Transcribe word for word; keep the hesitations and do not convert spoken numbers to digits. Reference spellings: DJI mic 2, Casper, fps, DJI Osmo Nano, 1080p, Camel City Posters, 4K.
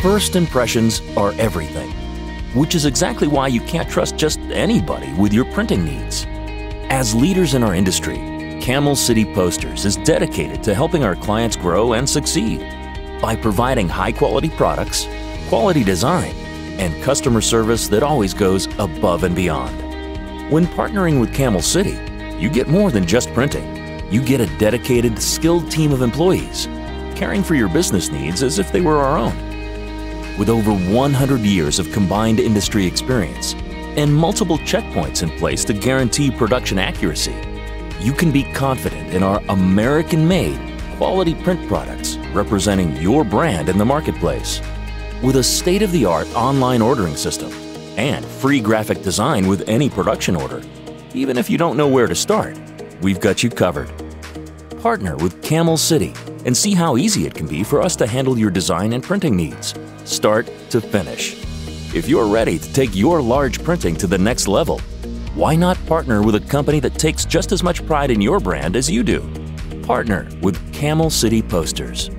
First impressions are everything, which is exactly why you can't trust just anybody with your printing needs. As leaders in our industry, Camel City Posters is dedicated to helping our clients grow and succeed by providing high-quality products, quality design, and customer service that always goes above and beyond. When partnering with Camel City, you get more than just printing. You get a dedicated, skilled team of employees caring for your business needs as if they were our own. With over one hundred years of combined industry experience and multiple checkpoints in place to guarantee production accuracy, you can be confident in our American-made quality print products representing your brand in the marketplace. With a state-of-the-art online ordering system and free graphic design with any production order, even if you don't know where to start, we've got you covered. Partner with Camel City and see how easy it can be for us to handle your design and printing needs, start to finish. If you're ready to take your large printing to the next level, why not partner with a company that takes just as much pride in your brand as you do? Partner with Camel City Posters.